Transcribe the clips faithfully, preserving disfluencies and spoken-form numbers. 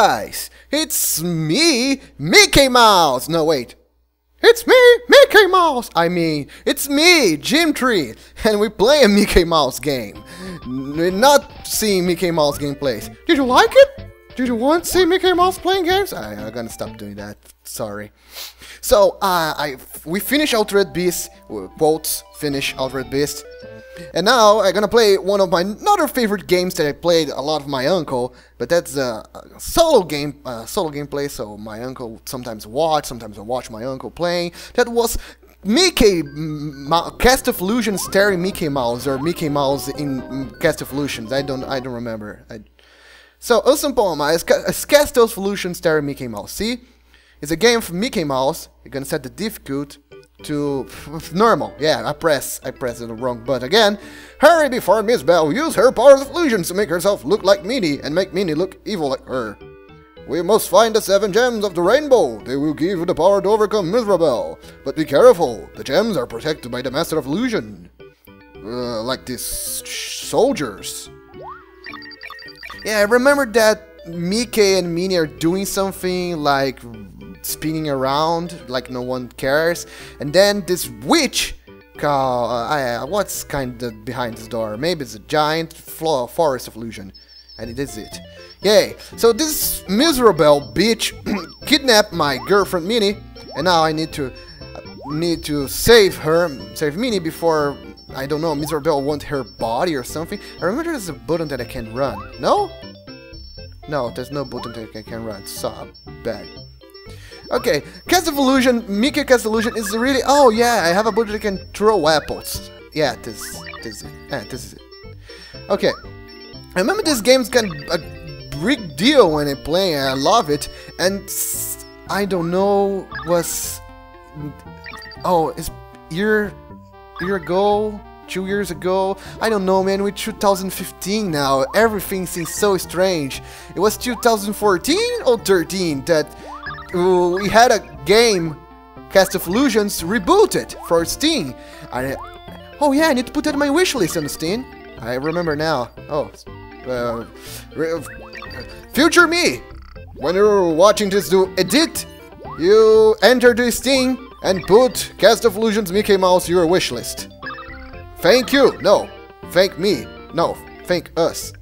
guys! It's me, Mickey Mouse! No, wait. It's me, Mickey Mouse! I mean, it's me, Jimtree! And we play a Mickey Mouse game. N not seeing Mickey Mouse gameplays. Did you like it? Did you want to see Mickey Mouse playing games? I, I'm gonna stop doing that. Sorry. So, uh, I, we finish Altered Beast. Quotes, finish Altered Beast. And now I'm gonna play one of my other favorite games that I played a lot of my uncle, but that's a solo game, uh, solo gameplay. So my uncle sometimes watch, sometimes I watch my uncle playing. That was Mickey Mouse, Castle of Illusion, Starring Mickey Mouse, or Mickey Mouse in Castle of Illusions. I don't, I don't remember. I, so awesome poem. It's Castle of Illusion, Starring Mickey Mouse. See, it's a game for Mickey Mouse. You're gonna set the difficult to normal. Yeah, I press I press the wrong button again. Hurry before Mizrabel use her powers of illusions to make herself look like Minnie and make Minnie look evil like her. We must find the seven gems of the rainbow. They will give you the power to overcome Mizrabel. But be careful, the gems are protected by the master of illusion. Uh, like these soldiers. Yeah, I remember that Mickey and Minnie are doing something like spinning around like no one cares, and then this witch call, uh, uh, what's kind of behind this door? Maybe it's a giant flaw, forest of illusion, and it is it. Yay! So this Mizrabel bitch kidnapped my girlfriend Minnie, and now I need to uh, need to save her, save Minnie before, I don't know, Mizrabel wants her body or something. I remember there's a button that I can run. No? No, there's no button that I can run. So bad. Okay, Castle of Illusion, Mickey Castle of Illusion is really... Oh yeah, I have a button that can throw apples. Yeah, this, this, is it. Yeah, this is it. Okay, I remember this game's got a big deal when I play, and I love it. And I don't know, was... Oh, it's year, year ago, two years ago. I don't know, man, we're two thousand fifteen now. Everything seems so strange. It was two thousand fourteen or thirteen that... we had a game, Castle of Illusions, rebooted for Steam. I, oh yeah, I need to put that in my wishlist on Steam. I remember now. Oh, uh, future me, when you're watching this, do edit. You enter the Steam and put Castle of Illusions Mickey Mouse your wishlist. Thank you. No, thank me. No, thank us.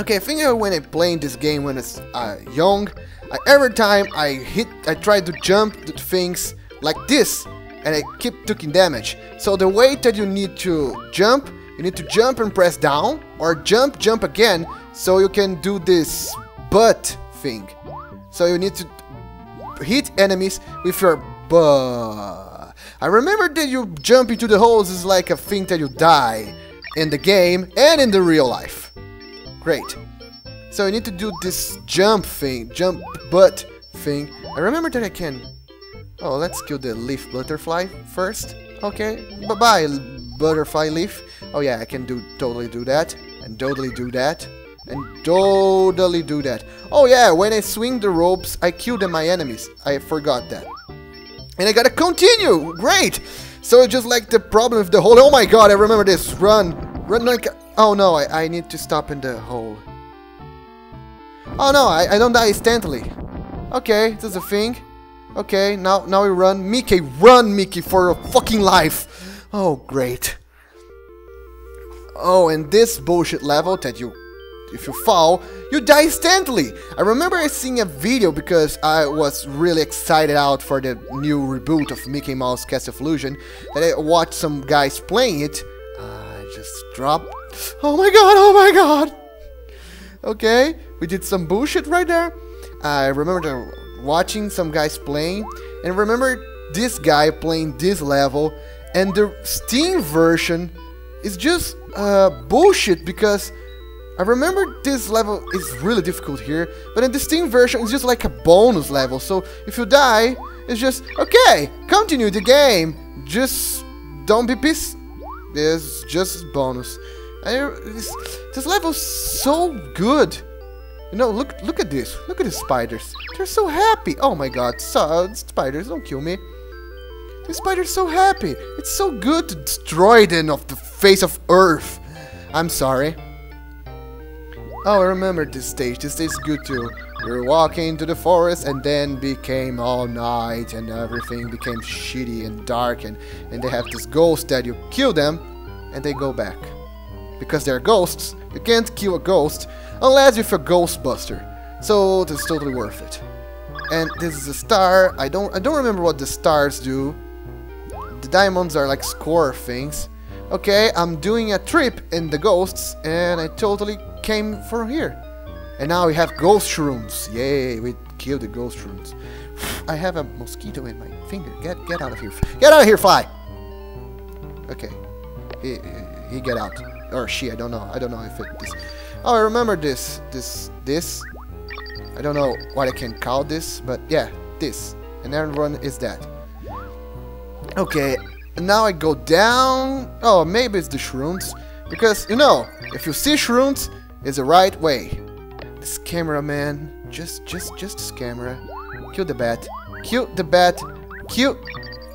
Okay, I think when I played this game when I was uh, young, I, every time I hit, I tried to jump to things like this, and I keep taking damage. So the way that you need to jump, you need to jump and press down, or jump, jump again, so you can do this butt thing. So you need to hit enemies with your butt. I remember that you jump into the holes is like a thing that you die in the game and in the real life. Great. So I need to do this jump thing, jump butt thing. I remember that I can... Oh, let's kill the leaf butterfly first. Okay, bye-bye, butterfly leaf. Oh yeah, I can do totally do that, and totally do that, and totally do that. Oh yeah, when I swing the ropes, I kill them, my enemies. I forgot that. And I gotta continue, great! So just like the problem with the whole... Oh my god, I remember this, run, run like... Oh no, I, I need to stop in the hole. Oh no, I, I don't die instantly. Okay, this is a thing. Okay, now now we run. Mickey, run, Mickey, for your fucking life. Oh, great. Oh, and this bullshit level that you, if you fall, you die instantly. I remember I seen a video because I was really excited out for the new reboot of Mickey Mouse Castle of Illusion, that I watched some guys playing it. I uh, just dropped. Oh my god, oh my god! Okay, we did some bullshit right there. I remember watching some guys playing, and remember this guy playing this level, and the Steam version is just uh, bullshit, because I remember this level is really difficult here, but in the Steam version it's just like a bonus level, so if you die, it's just, okay, continue the game, just don't be pissed, it's just bonus. I, this, this level's so good. You know, look look at this. Look at the spiders. They're so happy. Oh my god, so, spiders, don't kill me. The spider's so happy. It's so good to destroy them off the face of Earth. I'm sorry. Oh, I remember this stage. This stage is good too. We were walking to the forest and then became all night and everything became shitty and dark and, and they have this ghost that you kill them and they go back. Because they're ghosts, you can't kill a ghost unless you're a Ghostbuster. So it's totally worth it. And this is a star. I don't I don't remember what the stars do. The diamonds are like score things. Okay, I'm doing a trip in the ghosts and I totally came from here. And now we have ghost shrooms. Yay, we killed the ghost shrooms. I have a mosquito in my finger. Get get out of here. Get out of here, fly! Okay. He, he get out. Or she, I don't know. I don't know if it is. Oh, I remember this. This. This. I don't know what I can call this, but yeah, this. And everyone is that. Okay. And now I go down. Oh, maybe it's the shrooms. Because, you know, if you see shrooms, it's the right way. This camera, man. Just, just, just this camera. Kill the bat. Kill the bat. Kill...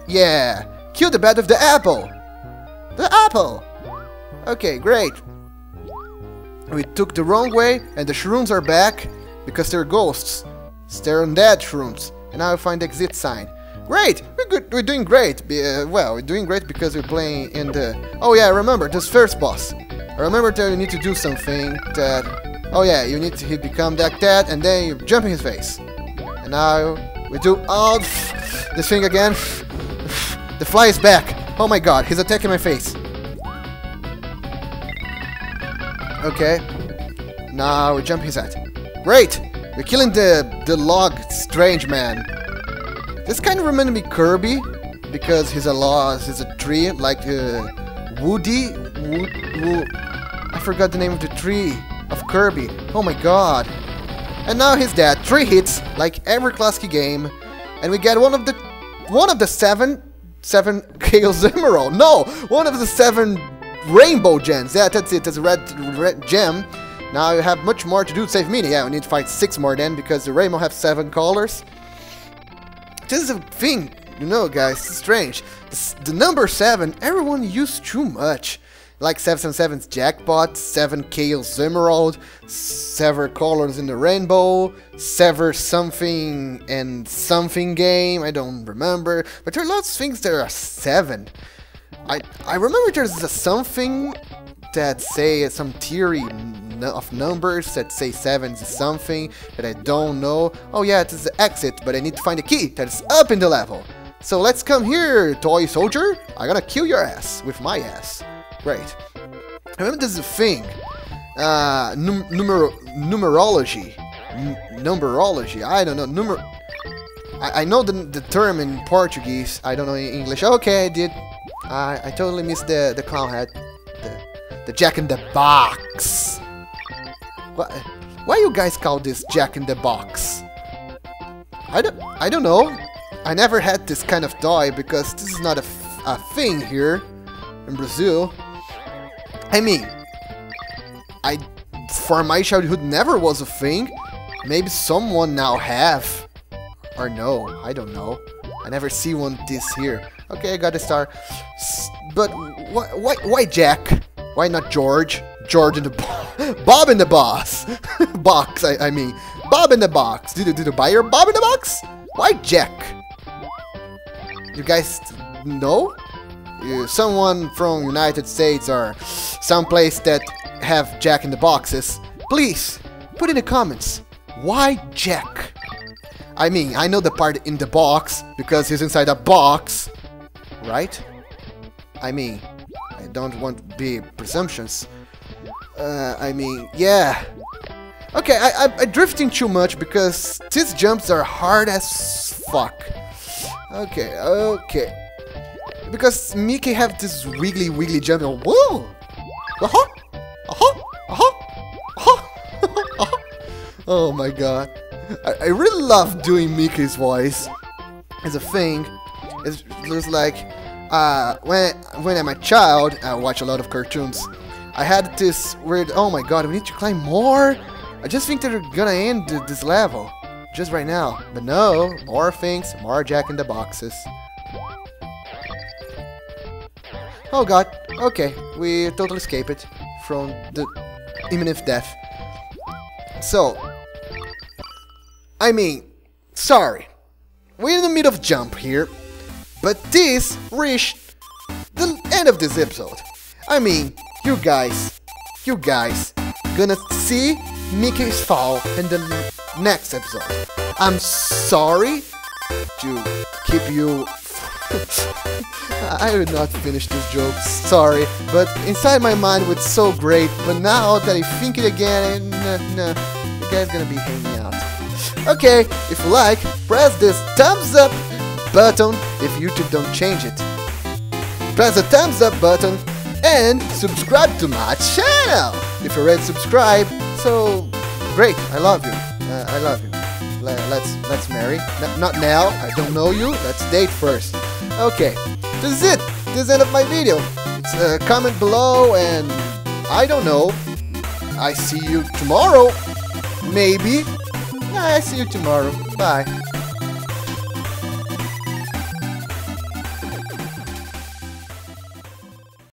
Yeah. Kill the bat with the apple. The apple. Okay, great. We took the wrong way and the shrooms are back because they're ghosts. They're undead shrooms. And now we find the exit sign. Great. We're good. We're doing great. Uh, well, we're doing great because we're playing in the... Oh, yeah, I remember. This first boss. I remember that you need to do something that... Oh yeah, you need to hit become like that and then you jump in his face. And now we do all this thing again. The fly is back. Oh my god, he's attacking my face. Okay. Now we jump his head. Great! We're killing the, the log strange man. This kind of reminds me Kirby, because he's a log, he's a tree, like uh, Woody. Wood, Wood. I forgot the name of the tree. Of Kirby. Oh my god. And now he's dead. Three hits, like every classic game. And we get one of the one of the seven seven Chaos Emerald. No! One of the seven rainbow gems. Yeah, that's it. That's a red red gem. Now you have much more to do to save Minnie. Yeah, we need to fight six more then because the rainbow has seven colors. This is a thing, you know guys, it's strange. The, the number seven, everyone used too much. Like seven seven seven's jackpot, seven Chaos Emerald, seven colors in the rainbow, seven something and something game, I don't remember. But there are lots of things that are seven. I I remember there's a something that say some theory of numbers that say seven is something that I don't know. Oh yeah, it is the exit, but I need to find a key that's up in the level. So let's come here, toy soldier. I'm gonna kill your ass with my ass. Right. I remember there's a thing, uh, num numer numerology, N numerology, I don't know, numer... I, I know the, the term in Portuguese, I don't know in English. Okay, I did, I, I totally missed the, the clown hat, the, the Jack in the Box. Why, why you guys call this Jack in the Box? I don't, I don't know, I never had this kind of toy because this is not a, f a thing here in Brazil. I mean, I for my childhood never was a thing. Maybe someone now have, or no, I don't know. I never see one this here. Okay, I got a star. S but why, why, why Jack? Why not George? George in the bo Bob in the boss box. I, I mean, Bob in the box. Did you did you buy your Bob in the box? Why Jack? You guys know? Uh, someone from United States or someplace that have Jack in the Boxes, please put in the comments why Jack. I mean, I know the part in the box because he's inside a box, right? I mean, I don't want to be presumptuous. Uh, I mean, yeah. Okay, I, I, I'm drifting too much because these jumps are hard as fuck. Okay, okay. Because Mickey have this wiggly wiggly jump. Whoa! Uh-huh! Uh-huh! Uh-huh! Uh-huh! Uh-huh! Oh my god. I, I really love doing Mickey's voice. It's a thing. It's, it's like... Uh, when, when I'm a child, I watch a lot of cartoons. I had this weird... Oh my god, we need to climb more? I just think they're gonna end this level. Just right now. But no, more things, more Jack in the Boxes. Oh god, okay, we totally escaped it from the imminent death. so... I mean, sorry. We're in the middle of jump here, but this reached the end of this episode. I mean, you guys, you guys gonna see Mickey's fall in the next episode. I'm sorry to keep you... I did not finish this joke, sorry, but inside my mind was so great, but now that I think it again, nah, nah, you guys gonna be hanging out. Okay, if you like, press this thumbs up button if YouTube don't change it. Press the thumbs up button and subscribe to my channel if you already subscribed. So great, I love you. Uh, I love you. Let's let's marry. N not now. I don't know you. Let's date first. Okay, this is it. This is the end of my video. It's, uh, comment below, and I don't know. I see you tomorrow, maybe. I see you tomorrow. Bye.